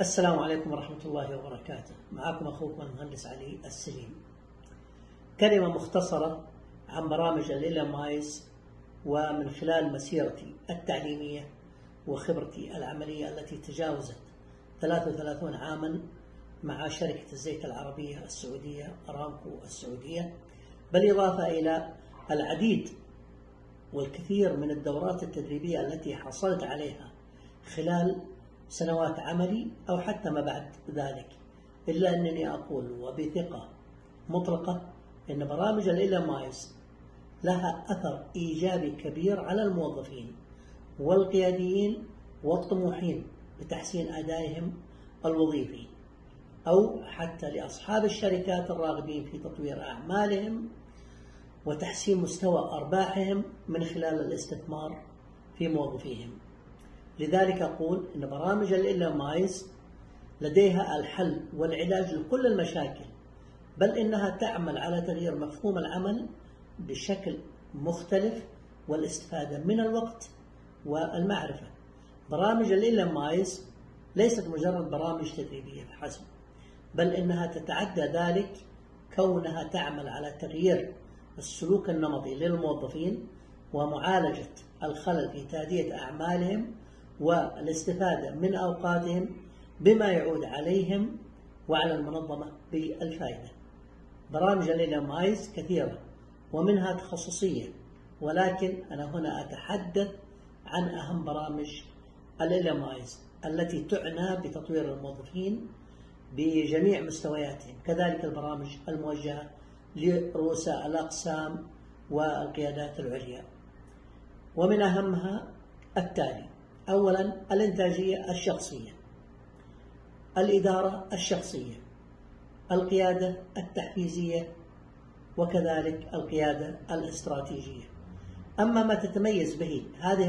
السلام عليكم ورحمة الله وبركاته. معكم أخوكم المهندس علي السليم. كلمة مختصرة عن برامج الإلمايز ومن خلال مسيرتي التعليمية وخبرتي العملية التي تجاوزت 33 عاما مع شركة الزيت العربية السعودية ارامكو السعودية، بالإضافة إلى العديد والكثير من الدورات التدريبية التي حصلت عليها خلال سنوات عملي أو حتى ما بعد ذلك، إلا أنني أقول وبثقة مطلقة أن برامج الإلمايز لها أثر إيجابي كبير على الموظفين والقياديين والطموحين بتحسين أدائهم الوظيفي، أو حتى لأصحاب الشركات الراغبين في تطوير أعمالهم وتحسين مستوى أرباحهم من خلال الاستثمار في موظفيهم. لذلك أقول أن برامج الإلمايز لديها الحل والعلاج لكل المشاكل، بل إنها تعمل على تغيير مفهوم العمل بشكل مختلف والاستفادة من الوقت والمعرفة. برامج الإلمايز ليست مجرد برامج تدريبية فحسب، بل إنها تتعدى ذلك كونها تعمل على تغيير السلوك النمطي للموظفين ومعالجة الخلل في تأدية أعمالهم والاستفادة من أوقاتهم، بما يعود عليهم وعلى المنظمة بالفائدة. برامج الإلمايز كثيرة ومنها تخصصية، ولكن أنا هنا أتحدث عن أهم برامج الإلمايز التي تعنى بتطوير الموظفين بجميع مستوياتهم، كذلك البرامج الموجهة لرؤساء الأقسام والقيادات العليا، ومن أهمها التالي: أولا الإنتاجية الشخصية، الإدارة الشخصية، القيادة التحفيزية، وكذلك القيادة الاستراتيجية. أما ما تتميز به هذه